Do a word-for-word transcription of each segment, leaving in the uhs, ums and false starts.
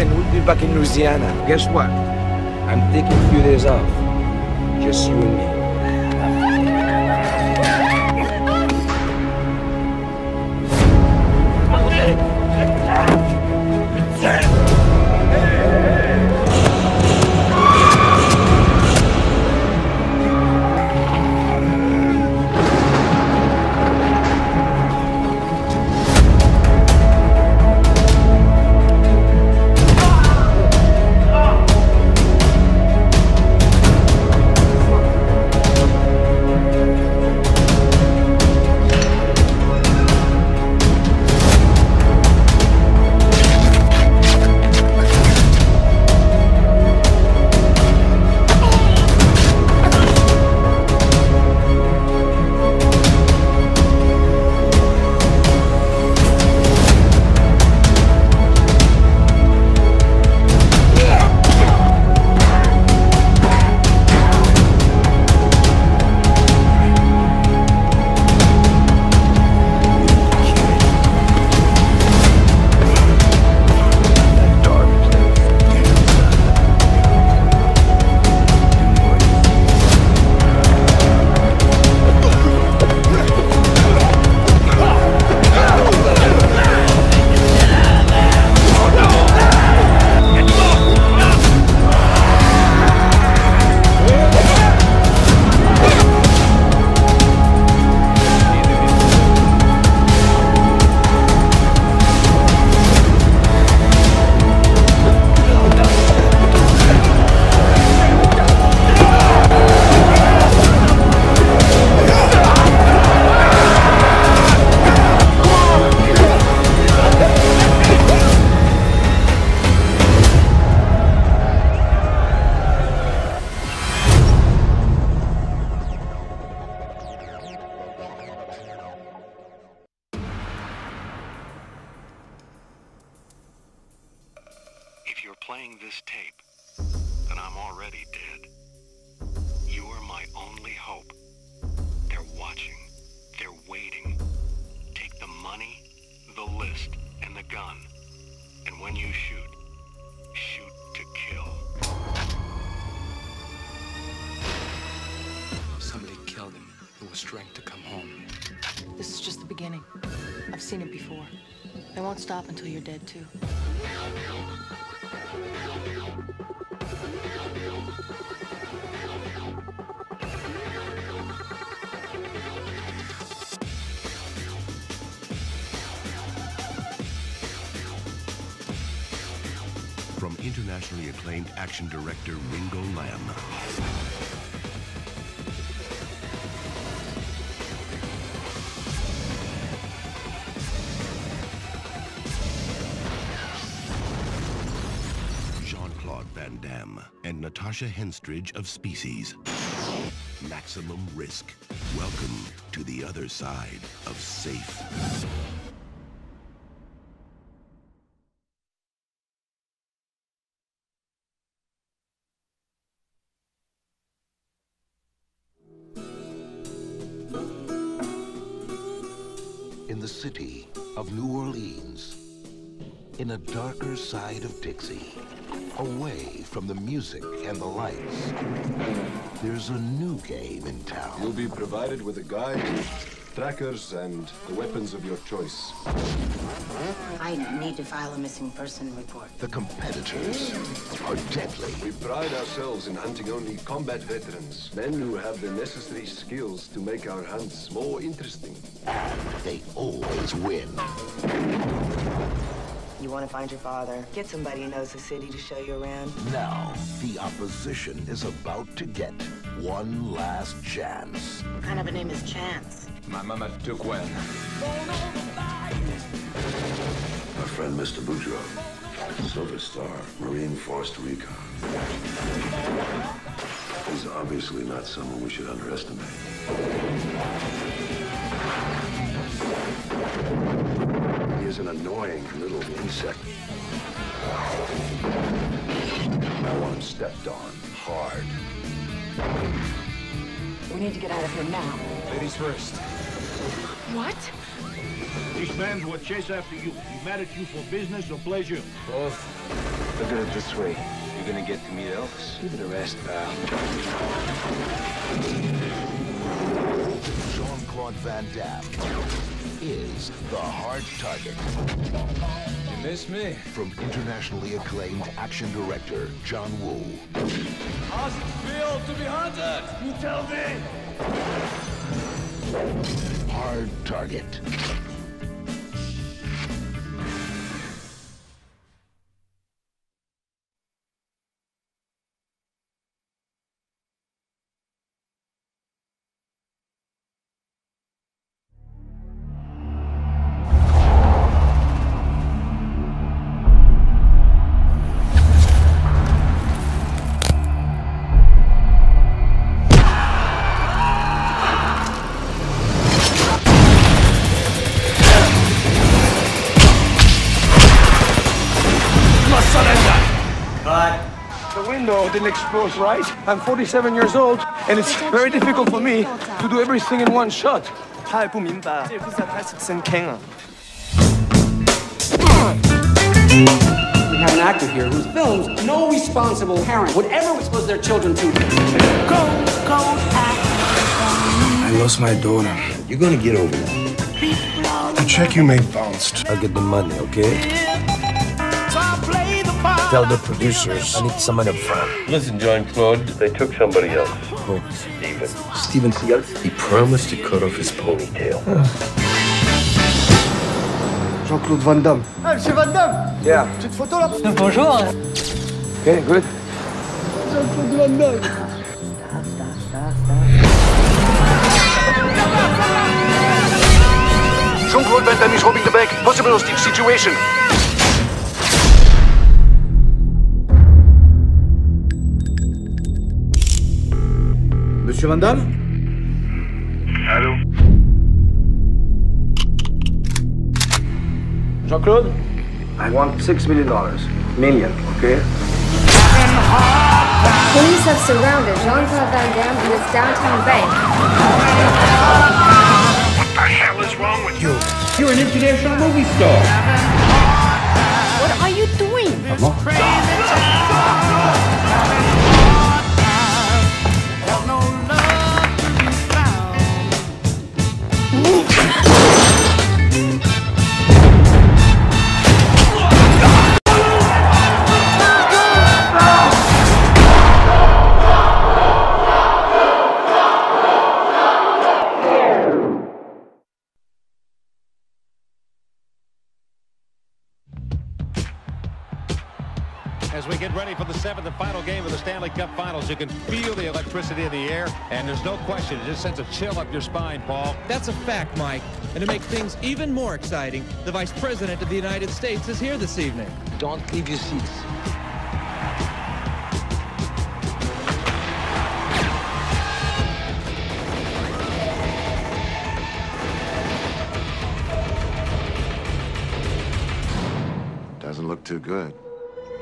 and we'll be back in Louisiana. Guess what? I'm taking a few days off. Just you and me. Stop until you're dead, too. From internationally acclaimed action director Ringo Lam Van Damme and Natasha Henstridge of Species. Maximum Risk. Welcome to the other side of safe. In the city of New Orleans, in a darker side of Dixie, away from the music and the lights, there's a new game in town. You'll be provided with a guide, trackers, and the weapons of your choice. I need to file a missing person report. The competitors are deadly. We pride ourselves in hunting only combat veterans, men who have the necessary skills to make our hunts more interesting. And they always win. You want to find your father. Get somebody who knows the city to show you around. Now, the opposition is about to get one last chance. What kind of a name is Chance? My mama took one. My friend, Mister Boudreaux, Silver Star, Marine Forest Recon. He's obviously not someone we should underestimate. Is an annoying little insect. I want him stepped on hard. We need to get out of here now. Ladies first. What? These men will chase after you. Be mad at you for business or pleasure. Both. Look at it this way. You're gonna get to meet Elvis. Give it a rest, pal. Jean-Claude Van Damme is the Hard Target. You miss me? From internationally acclaimed action director John Woo. How's it feel to be hunted? You tell me! Hard Target. Didn't expose right. I'm forty-seven years old, and it's very difficult for me to do everything in one shot. We have an actor here whose films no responsible parent would ever expose their children to. Go, go, act. I lost my daughter. You're gonna get over it. The check you made bounced. I'll get the money, okay? Tell the producers I need someone up front. Listen, Jean-Claude, they took somebody else. Who? Steven. Steven Seagal? He promised to cut off his ponytail. Huh. Jean-Claude Van Damme. Hey, Monsieur Van Damme! Yeah. Petite photo là. Bonjour. Okay, good. Jean-Claude Van Damme. Stop, stop, stop, stop. Jean-Claude Van Damme is robbing the bank. Possible hostage situation. Monsieur Van Damme? Allô? Jean-Claude? I want six million dollars. Million, okay? Police have surrounded Jean-Claude Van Damme in his downtown bank. What the hell is wrong with you? You're an international movie star. What are you doing? I'm off. Seventh and final game of the Stanley Cup Finals. You can feel the electricity in the air, and there's no question. It just sends a chill up your spine, Paul. That's a fact, Mike. And to make things even more exciting, the Vice President of the United States is here this evening. Don't leave your seats. Doesn't look too good.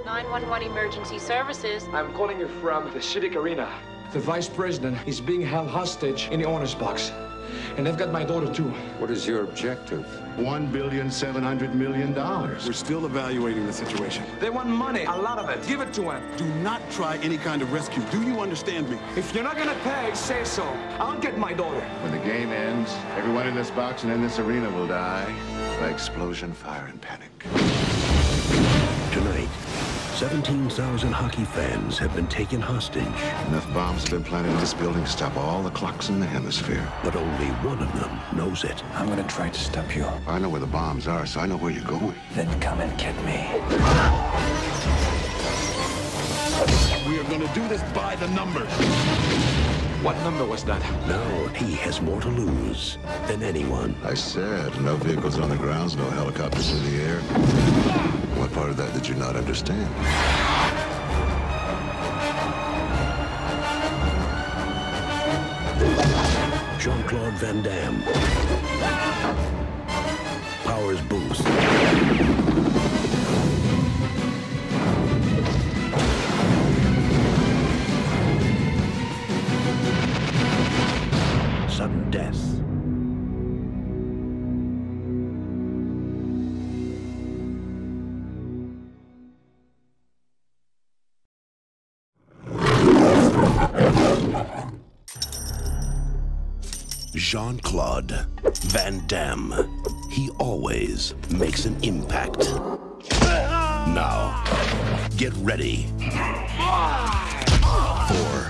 nine one one emergency services. I'm calling you from the Civic Arena. The vice president is being held hostage in the owner's box. And they've got my daughter too. What is your objective? One billion, seven hundred million dollars. We're still evaluating the situation. They want money, a lot of it. Give it to them. Do not try any kind of rescue. Do you understand me? If you're not gonna pay, say so. I'll get my daughter. When the game ends, everyone in this box and in this arena will die by explosion, fire, and panic. Tonight, seventeen thousand hockey fans have been taken hostage. Enough bombs have been planted in this building to stop all the clocks in the hemisphere. But only one of them knows it. I'm gonna try to stop you. I know where the bombs are, so I know where you're going. Then come and get me. We are gonna do this by the numbers. What number was that? Now he has more to lose than anyone. I said, no vehicles on the grounds, no helicopters in the air. What part of that did you not understand? Jean-Claude Van Damme. Powers boost. Sudden death. Jean-Claude Van Damme. He always makes an impact. Now, get ready for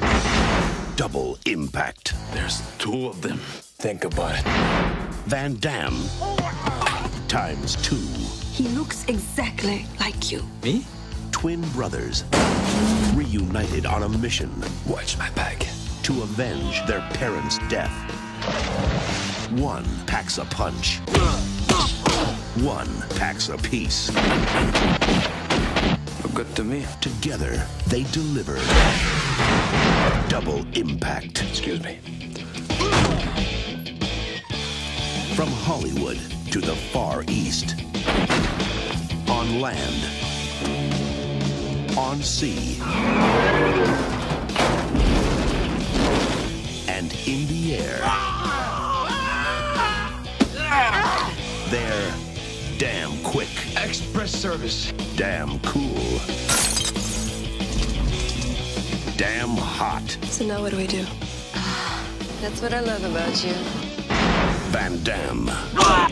Double Impact. There's two of them. Think about it. Van Damme times two. He looks exactly like you. Me? Twin brothers reunited on a mission. Watch my back. To avenge their parents' death. One packs a punch. One packs a piece. Look good to me. Together, they deliver Double Impact. Excuse me. From Hollywood to the Far East. On land. On sea. And in the air, they're damn quick. Express service. Damn cool. Damn hot. So now what do we do? That's what I love about you. Van Damme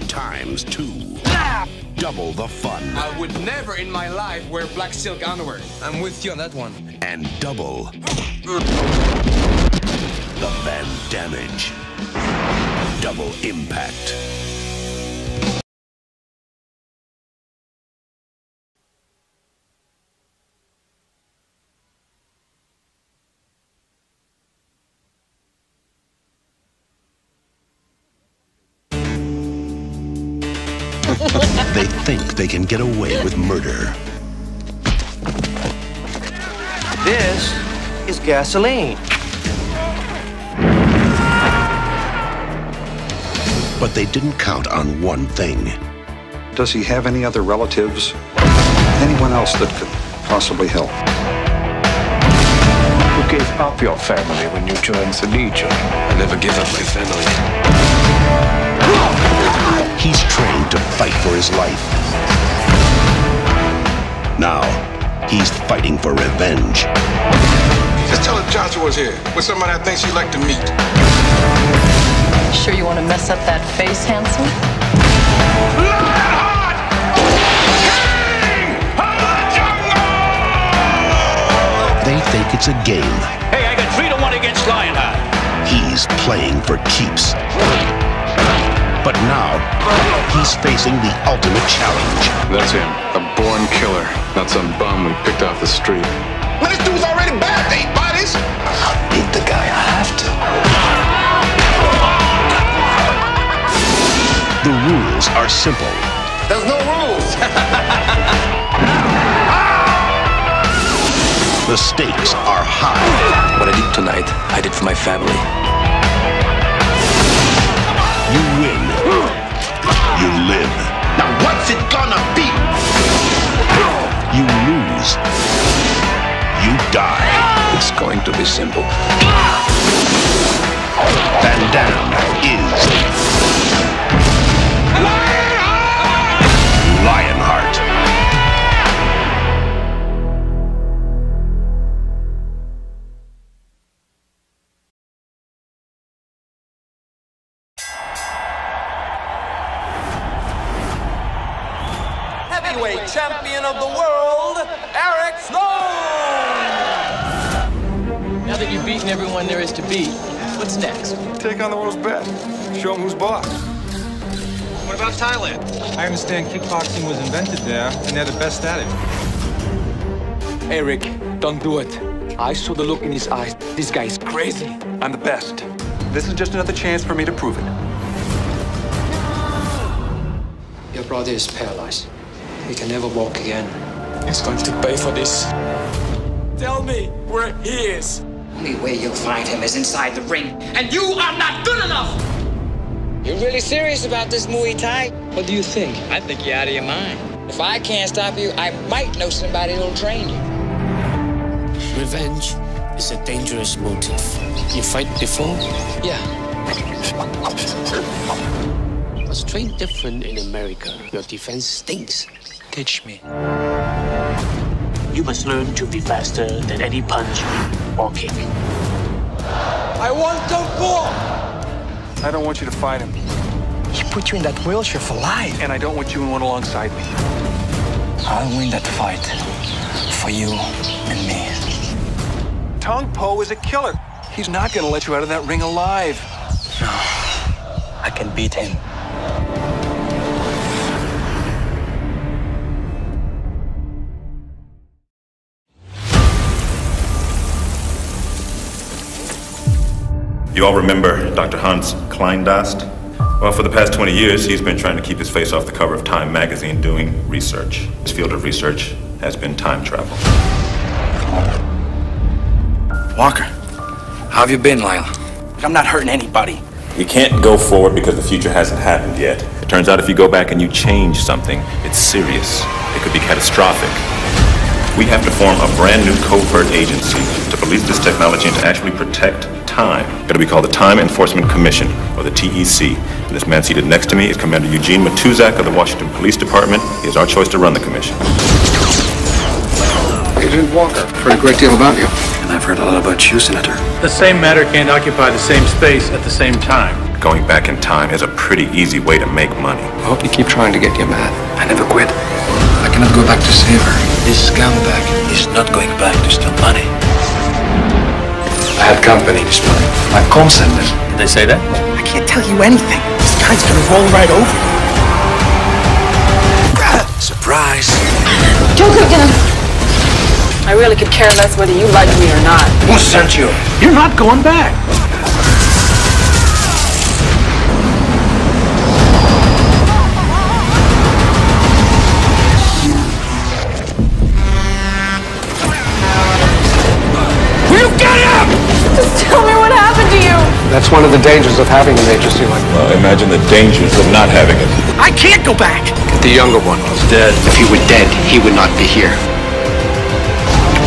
times two. Double the fun. I would never in my life wear black silk underwear. I'm with you on that one. And double the Van Damage. Double Impact. They think they can get away with murder. This is gasoline. But they didn't count on one thing. Does he have any other relatives? Anyone else that could possibly help? You gave up your family when you joined the Legion. I never give up my family. He's trained to fight for his life. Now, he's fighting for revenge. Just tell her Joshua's here with somebody I think she'd like to meet. Sure you want to mess up that face, handsome? Lionheart! King of the jungle! They think it's a game. Hey, I got three to one against Lionheart. He's playing for keeps. But now, he's facing the ultimate challenge. That's him, a born killer, not some bum we picked off the street. Now, this dude's already bad to eight bodies. I'll beat the guy, I have to. The rules are simple. There's no rules. The stakes are high. What I did tonight, I did for my family. You win. You live. Now what's it gonna be? You lose. You die. It's going to be simple. Van Damme is... Lionheart. Heavyweight champion of the world, Eric Sloan. Now that you've beaten everyone there is to beat, what's next? Take on the world's best. Show them who's boss. What about Thailand? I understand kickboxing was invented there, and they're the best at it. Eric, don't do it. I saw the look in his eyes. This guy's crazy. I'm the best. This is just another chance for me to prove it. Your brother is paralyzed. He can never walk again. He's going to pay for this. Tell me where he is. The only way you'll find him is inside the ring, and you are not good enough! You're really serious about this Muay Thai? What do you think? I think you're out of your mind. If I can't stop you, I might know somebody who'll train you. Revenge is a dangerous motive. You fight before? Yeah. It's trained different in America. Your defense stinks. Teach me. You must learn to be faster than any punch or kick. I want Tong Po! I don't want you to fight him. He put you in that wheelchair for life. And I don't want you in one alongside me. I'll win that fight for you and me. Tong Po is a killer. He's not going to let you out of that ring alive. No, I can beat him. You all remember Doctor Hans Kleindast? Well, for the past twenty years, he's been trying to keep his face off the cover of Time magazine doing research. His field of research has been time travel. Walker, how have you been, Lyle? I'm not hurting anybody. You can't go forward because the future hasn't happened yet. It turns out if you go back and you change something, it's serious. It could be catastrophic. We have to form a brand new covert agency to police this technology and to actually protect time. It's going to be called the Time Enforcement Commission, or the T E C. And this man seated next to me is Commander Eugene Matuzak of the Washington Police Department. He is our choice to run the commission. Agent Walker, I've heard a great deal about you. And I've heard a lot about you, Senator. The same matter can't occupy the same space at the same time. Going back in time is a pretty easy way to make money. I hope you keep trying to get your man. I never quit. I cannot go back to save her. This scumbag is not going back to steal money. I had company this morning. My comm center. Did they say that? I can't tell you anything. This guy's gonna roll right over you. Surprise. Don't go down. I really could care less whether you like me or not. Who sent you? You're not going back. That's one of the dangers of having an agency like that. Well, imagine the dangers of not having it. I can't go back! Get the younger one. He's dead. If he were dead, he would not be here.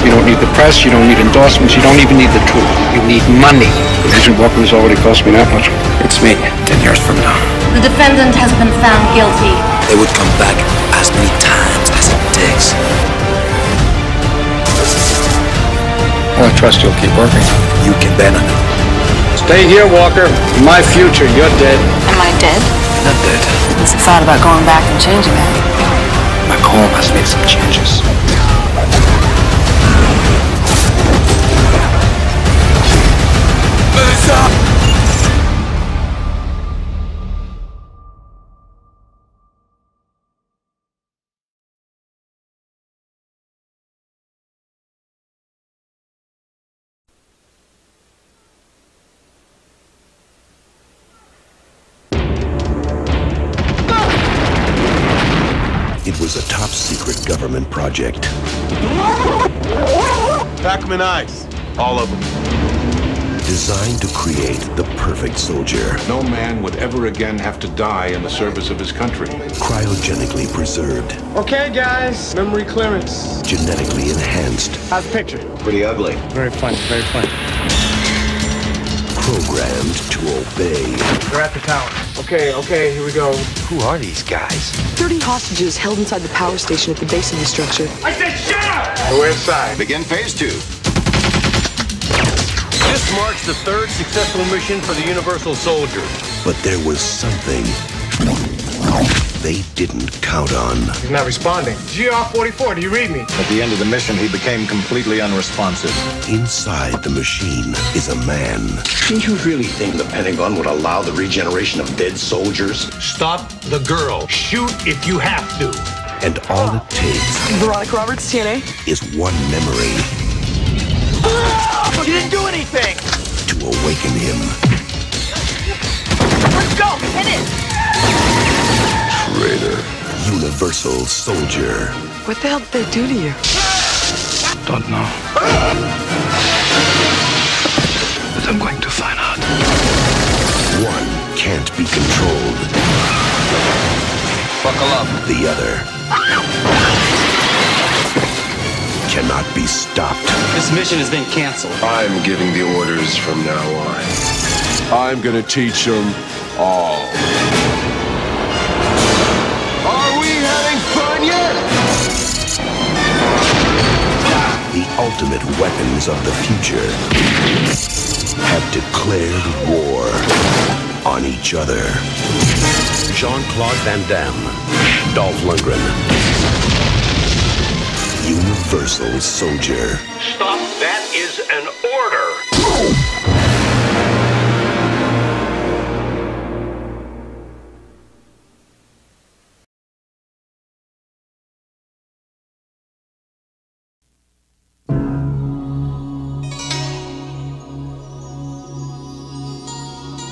You don't need the press, you don't need endorsements, you don't even need the truth. You need money. Agent Walker has already cost me that much. It's me, ten years from now. The defendant has been found guilty. They would come back as many times as it takes. Well, I trust you'll keep working. You can bet on it. Stay here, Walker. In my future, you're dead. Am I dead? Not dead. What's the thought about going back and changing that? My call has made some changes. It was a top-secret government project. Pack them in ice. All of them. Designed to create the perfect soldier. No man would ever again have to die in the service of his country. Cryogenically preserved. Okay, guys. Memory clearance. Genetically enhanced. How's the picture? Pretty ugly. Very funny, very funny. Programmed to obey. They're at the tower. Okay, okay, here we go. Who are these guys? thirty hostages held inside the power station at the base of the structure. I said shut up! We're inside. Begin phase two. This marks the third successful mission for the Universal Soldier. But there was something they didn't count on. He's not responding. G R forty-four, do you read me? At the end of the mission, he became completely unresponsive. Inside the machine is a man. Do you really think the Pentagon would allow the regeneration of dead soldiers? Stop the girl. Shoot if you have to. And all it takes... Veronica Roberts, T N A. ...is one memory... Ah, you didn't do anything! ...to awaken him. Let's go! Hit it! Raider. Universal Soldier. What the hell did they do to you? Don't know. But I'm going to find out. One can't be controlled. Buckle up. The other cannot be stopped. This mission has been canceled. I'm giving the orders from now on. I'm gonna teach them all. ultimate weapons of the future have declared war on each other. Jean-Claude Van Damme, Dolph Lundgren, Universal Soldier. Stop! That is an order!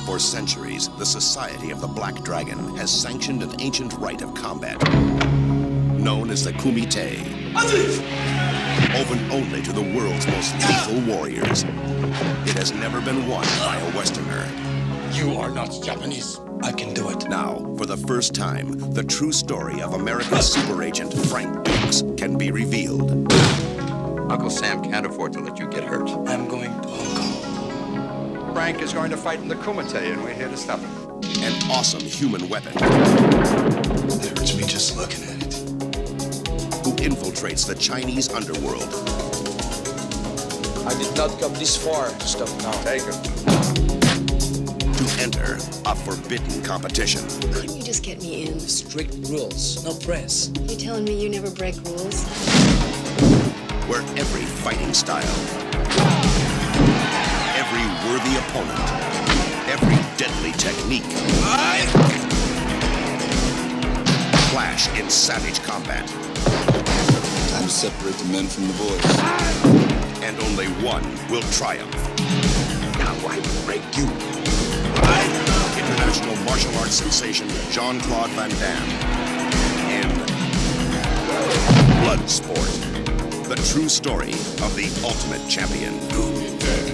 For centuries, the Society of the Black Dragon has sanctioned an ancient rite of combat known as the Kumite, open only to the world's most lethal warriors. It has never been won by a Westerner. You are not Japanese. I can do it. Now, for the first time, the true story of America's super agent Frank Banks can be revealed. Uncle Sam can't afford to let you get hurt. I'm going to Hong Kong. Frank is going to fight in the Kumite, and we're here to stop him. An awesome human weapon. It hurts me just looking at it. Who infiltrates the Chinese underworld. I did not come this far to stop now. Take him. To enter a forbidden competition. Couldn't you just get me in? Strict rules, no press. You telling me you never break rules? Where every fighting style, every worthy opponent, every deadly technique, I... clash in savage combat. Time to separate the men from the boys. I... And only one will triumph. Now I break you. I... International martial arts sensation Jean-Claude Van Damme and Blood Sport, the true story of the ultimate champion.